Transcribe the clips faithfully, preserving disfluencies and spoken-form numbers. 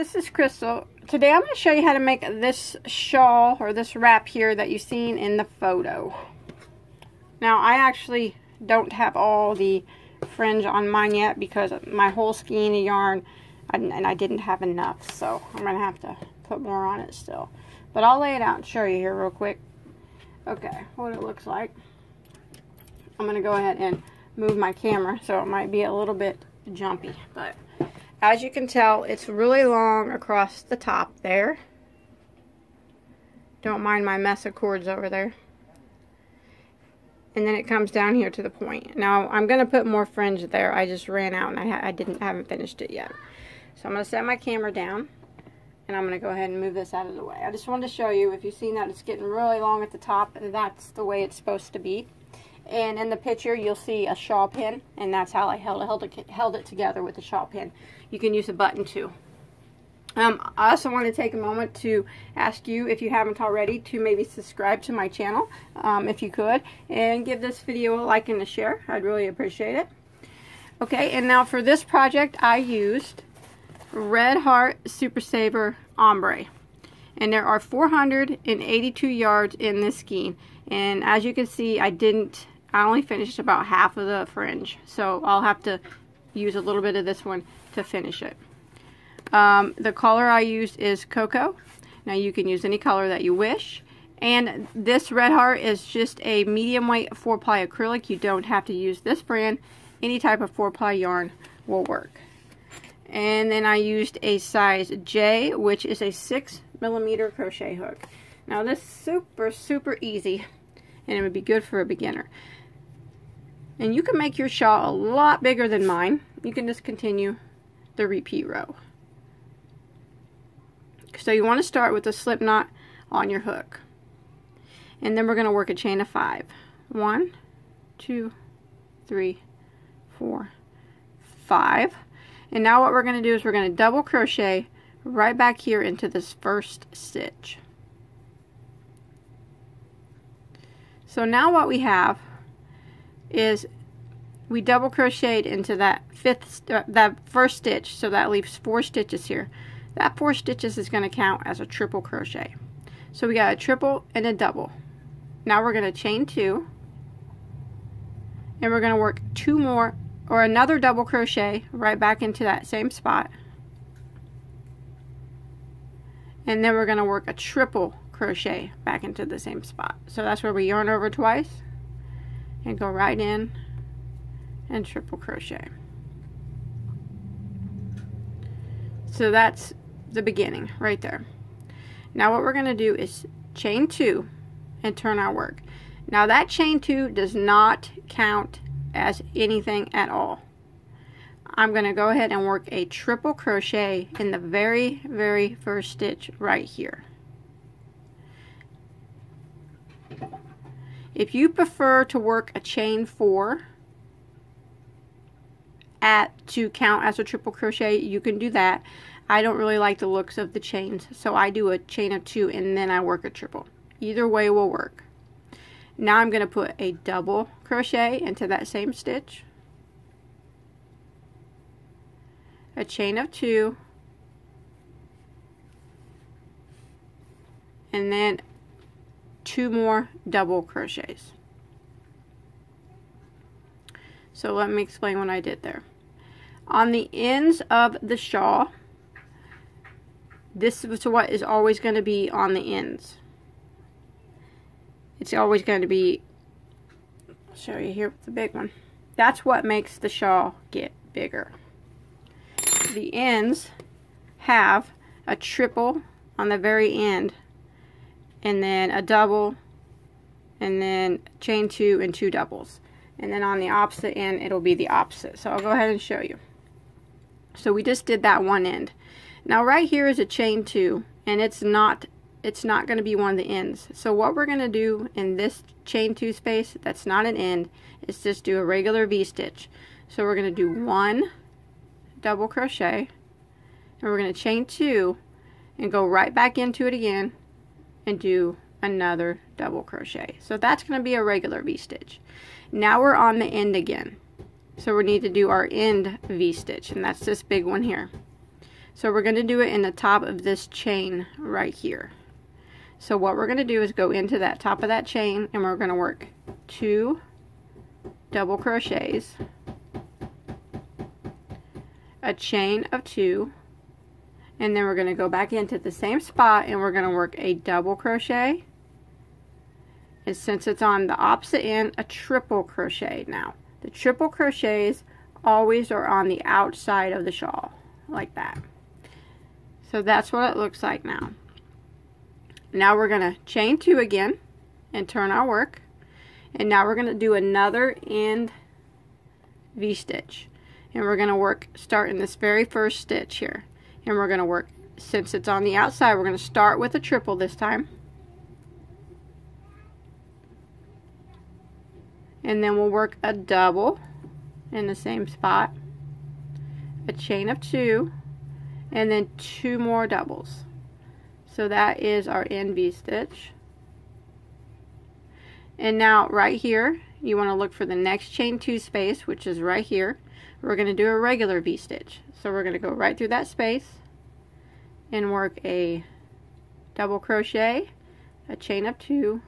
This is Crystal. Today I'm going to show you how to make this shawl or this wrap here that you've seen in the photo. Now I actually don't have all the fringe on mine yet because my whole skein of yarn and, and I didn't have enough, so I'm going to have to put more on it still. But I'll lay it out and show you here real quick. Okay, what it looks like. I'm going to go ahead and move my camera so it might be a little bit jumpy, but as you can tell, it's really long across the top there. Don't mind my mess of cords over there. And then it comes down here to the point. Now, I'm going to put more fringe there. I just ran out and I, I didn't, I haven't finished it yet. So I'm going to set my camera down. And I'm going to go ahead and move this out of the way. I just wanted to show you, if you've seen that, it's getting really long at the top. And that's the way it's supposed to be. And in the picture, you'll see a shawl pin, and that's how I held, held, it, held it together with the shawl pin. You can use a button, too. Um, I also want to take a moment to ask you, if you haven't already, to maybe subscribe to my channel, um, if you could, and give this video a like and a share. I'd really appreciate it. Okay, and now for this project, I used Red Heart Super Saver Ombre. And there are four hundred eighty-two yards in this skein. And as you can see, I didn't, I only finished about half of the fringe. So I'll have to use a little bit of this one to finish it. Um, the color I used is Cocoa. Now you can use any color that you wish. And this Red Heart is just a medium weight four ply acrylic. You don't have to use this brand. Any type of four ply yarn will work. And then I used a size J, which is a six millimeter crochet hook. Now this is super super easy, and it would be good for a beginner. And you can make your shawl a lot bigger than mine. You can just continue the repeat row. So you want to start with a slip knot on your hook, and then we're going to work a chain of five. One, two, three, four, five. And now what we're going to do is we're going to double crochet right back here into this first stitch. So now what we have is we double crocheted into that fifth uh, that first stitch, so that leaves four stitches here. That four stitches is going to count as a triple crochet. So we got a triple and a double. Now we're going to chain two, and we're going to work two more or another double crochet right back into that same spot. And then we're going to work a triple crochet back into the same spot. So that's where we yarn over twice and go right in and triple crochet. So that's the beginning right there. Now what we're going to do is chain two and turn our work. Now that chain two does not count as anything at all. I'm going to go ahead and work a triple crochet in the very, very first stitch right here. If you prefer to work a chain four at to count as a triple crochet, you can do that. I don't really like the looks of the chains, so I do a chain of two and then I work a triple. Either way will work. Now I'm going to put a double crochet into that same stitch. A chain of two, and then two more double crochets. So let me explain what I did there. On the ends of the shawl, this is what is always going to be on the ends. It's always going to be, I'll show you here with the big one. That's what makes the shawl get bigger. The ends have a triple on the very end, and then a double, and then chain two and two doubles, and then on the opposite end it'll be the opposite. So I'll go ahead and show you. So we just did that one end. Now right here is a chain two, and it's not it's not going to be one of the ends. So what we're going to do in this chain two space that's not an end is just do a regular V-stitch. So we're going to do one double crochet, and we're going to chain two and go right back into it again and do another double crochet. So that's going to be a regular V-stitch. Now we're on the end again, so we need to do our end V-stitch, and that's this big one here. So we're going to do it in the top of this chain right here. So what we're going to do is go into that top of that chain, and we're going to work two double crochets, a chain of two, and then we're going to go back into the same spot, and we're going to work a double crochet, and since it's on the opposite end, a triple crochet. Now the triple crochets always are on the outside of the shawl like that. So that's what it looks like now. Now we're going to chain two again and turn our work, and now we're going to do another end V-stitch, and we're going to work start in this very first stitch here, and we're going to work, since it's on the outside, we're going to start with a triple this time, and then we'll work a double in the same spot, a chain of two, and then two more doubles. So that is our end V-stitch. And now right here, you want to look for the next chain two space, which is right here. We're going to do a regular V-stitch. So we're going to go right through that space and work a double crochet, a chain of two,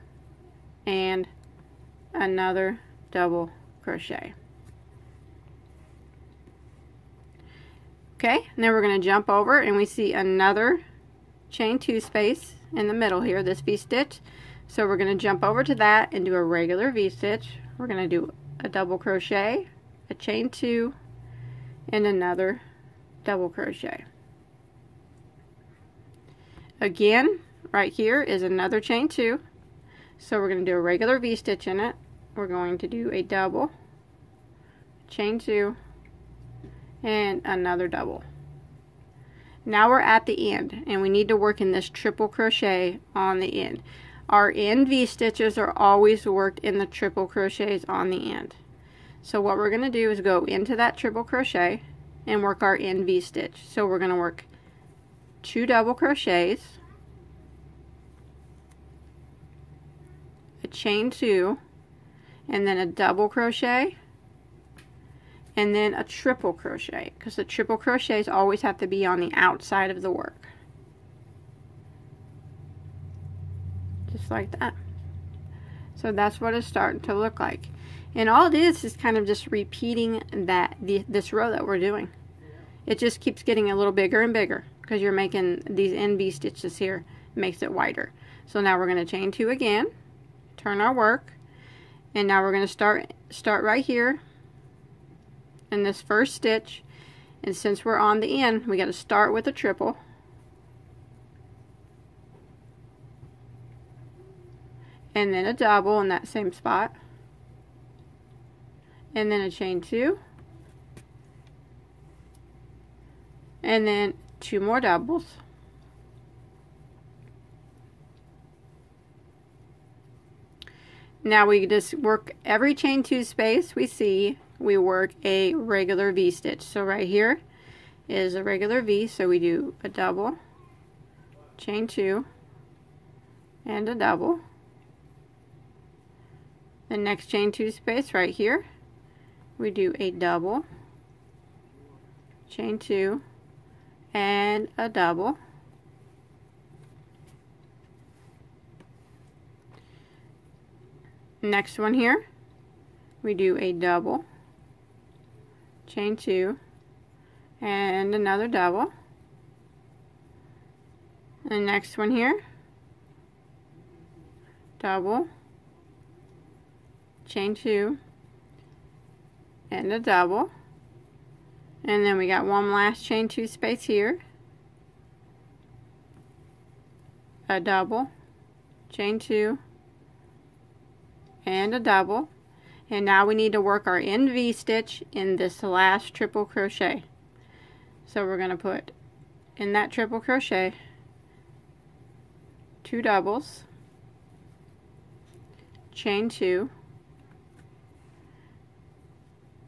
and another double crochet. Okay, and then we're going to jump over, and we see another chain two space in the middle here, this V-stitch. So we're going to jump over to that and do a regular V-stitch. We're going to do a double crochet, a chain two, and another double crochet. Again, right here is another chain two. So we're going to do a regular V-stitch in it. We're going to do a double, chain two, and another double. Now we're at the end, and we need to work in this triple crochet on the end. Our end V-stitches are always worked in the triple crochets on the end. So what we're going to do is go into that triple crochet and work our end V-stitch. So we're going to work two double crochets, a chain two, and then a double crochet, and then a triple crochet, because the triple crochets always have to be on the outside of the work. Just like that. So that's what it's starting to look like, and all it is is kind of just repeating that the, this row that we're doing. It just keeps getting a little bigger and bigger because you're making these end V stitches here, makes it wider. So now we're going to chain two again, turn our work, and now we're going to start start right here in this first stitch, and since we're on the end, we got to start with a triple. And then a double in that same spot, and then a chain two, and then two more doubles, now we just work every chain two space we see, we work a regular V-stitch. So right here is a regular V, so we do a double, chain two, and a double. The next chain two space right here, we do a double, chain two, and a double. Next one here, we do a double, chain two, and another double. The next one here, double, chain two, and a double, and then we got one last chain two space here, a double, chain two, and a double, and now we need to work our end V-stitch in this last triple crochet. So we're going to put in that triple crochet two doubles, chain two,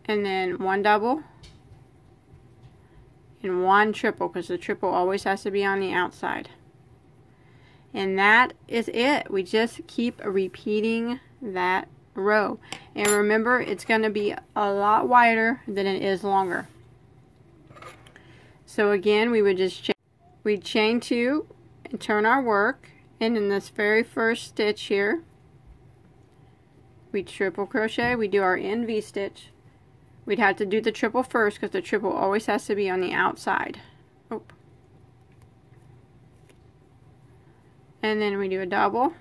and then one double and one triple, because the triple always has to be on the outside. And that is it. We just keep repeating that row, and remember, it's going to be a lot wider than it is longer. So again, we would just chain, we chain two and turn our work, and in this very first stitch here we triple crochet, we do our end V stitch. We'd have to do the triple first because the triple always has to be on the outside. Oh. And then we do a double,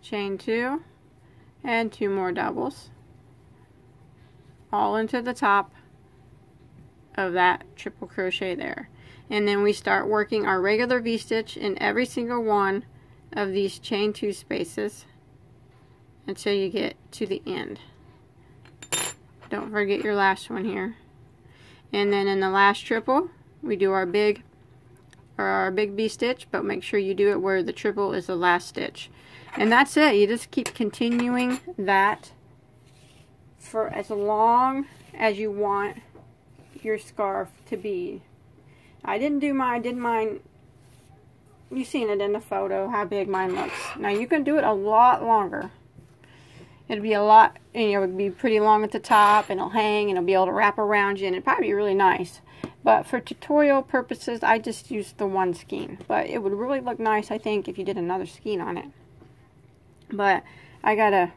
chain two, and two more doubles, all into the top of that triple crochet there. And then we start working our regular V stitch in every single one of these chain two spaces until you get to the end. Don't forget your last one here. And then in the last triple we do our big or our big V stitch, but make sure you do it where the triple is the last stitch. And that's it. You just keep continuing that for as long as you want your scarf to be. I didn't do mine, I did mine, you've seen it in the photo how big mine looks. Now you can do it a lot longer. It'd be a lot, you know, it would be pretty long at the top, and it'll hang, and it'll be able to wrap around you, and it'd probably be really nice. But for tutorial purposes, I just used the one skein. But it would really look nice, I think, if you did another skein on it. But I gotta,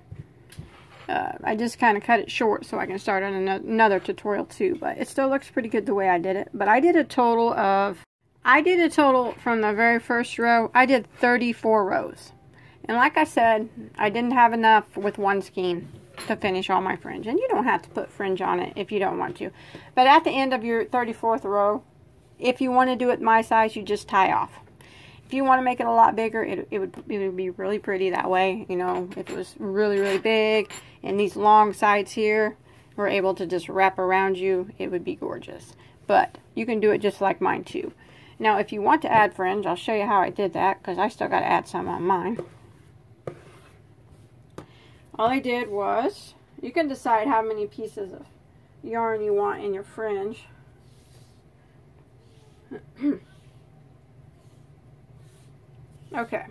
uh, I just kind of cut it short so I can start on another tutorial too. But it still looks pretty good the way I did it. But I did a total of, I did a total from the very first row, I did thirty-four rows. And like I said, I didn't have enough with one skein to finish all my fringe. And you don't have to put fringe on it if you don't want to. But at the end of your thirty-fourth row, if you want to do it my size, you just tie off. If you want to make it a lot bigger, it, it, would, it would be really pretty that way. You know, if it was really, really big and these long sides here were able to just wrap around you, it would be gorgeous. But you can do it just like mine too. Now, if you want to add fringe, I'll show you how I did that because I still got to add some on mine. All I did was, you can decide how many pieces of yarn you want in your fringe. Okay.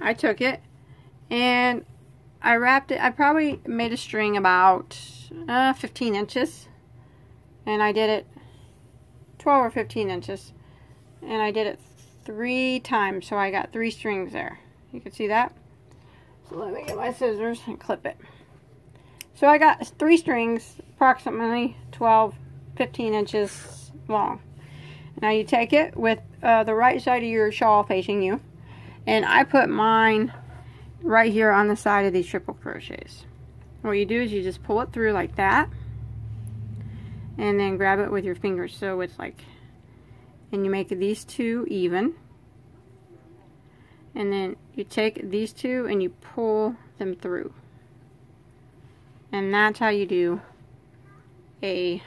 I took it and I wrapped it. I probably made a string about uh, fifteen inches, and I did it twelve or fifteen inches, and I did it three times, so I got three strings there. You can see that. So let me get my scissors and clip it. So I got three strings, approximately twelve, fifteen inches long. Now you take it with uh, the right side of your shawl facing you, and I put mine right here on the side of these triple crochets. What you do is you just pull it through like that, and then grab it with your fingers so it's like, and you make these two even, and then you take these two and you pull them through, and that's how you do a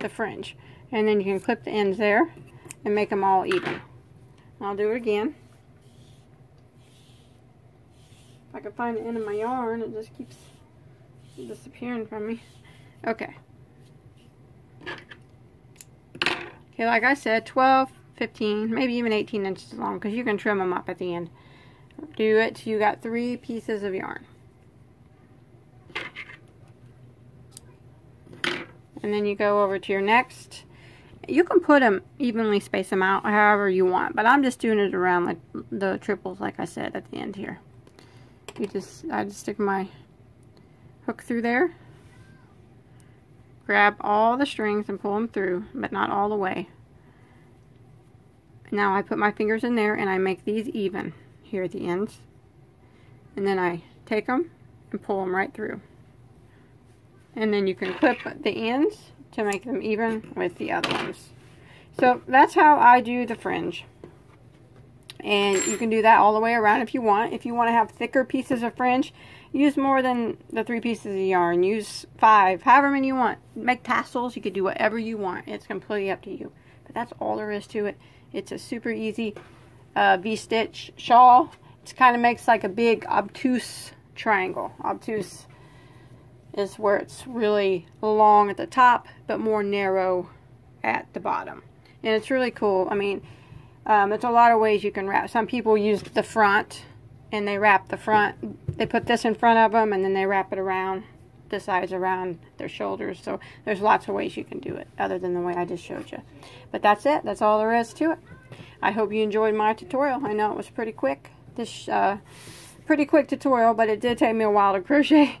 the fringe. And then you can clip the ends there and make them all even. I'll do it again. If I can find the end of my yarn, it just keeps disappearing from me. Okay. Okay, like I said, twelve, fifteen, maybe even eighteen inches long, because you can trim them up at the end. Do it till you got three pieces of yarn. And then you go over to your next. You can put them evenly, space them out however you want, but I'm just doing it around like the triples, like I said, at the end here. You just, I just stick my hook through there. Grab all the strings and pull them through, but not all the way. Now I put my fingers in there and I make these even here at the ends. And then I take them and pull them right through. And then you can clip the ends to make them even with the other ones. So that's how I do the fringe. And you can do that all the way around if you want. If you want to have thicker pieces of fringe, use more than the three pieces of yarn. Use five, however many you want. Make tassels. You could do whatever you want. It's completely up to you. But that's all there is to it. It's a super easy uh, V-stitch shawl. It kind of makes like a big obtuse triangle. Obtuse is where it's really long at the top, but more narrow at the bottom. And it's really cool. I mean, Um, there's a lot of ways you can wrap. Some people use the front and they wrap the front, they put this in front of them, and then they wrap it around the sides around their shoulders. So there's lots of ways you can do it other than the way I just showed you. But that's it. That's all there is to it. I hope you enjoyed my tutorial. I know it was pretty quick. This uh, pretty quick tutorial, but it did take me a while to crochet.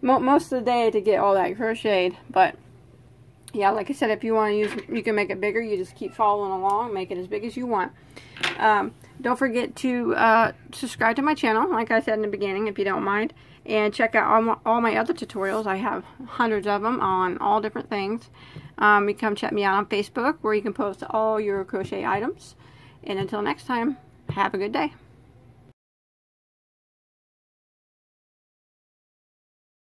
Most of the day to get all that crocheted. But yeah, like I said, if you want to use, you can make it bigger. You just keep following along, make it as big as you want. Um, don't forget to uh, subscribe to my channel, like I said in the beginning, if you don't mind. And check out all my, all my other tutorials. I have hundreds of them on all different things. Um, you come check me out on Facebook, where you can post all your crochet items. And until next time, have a good day.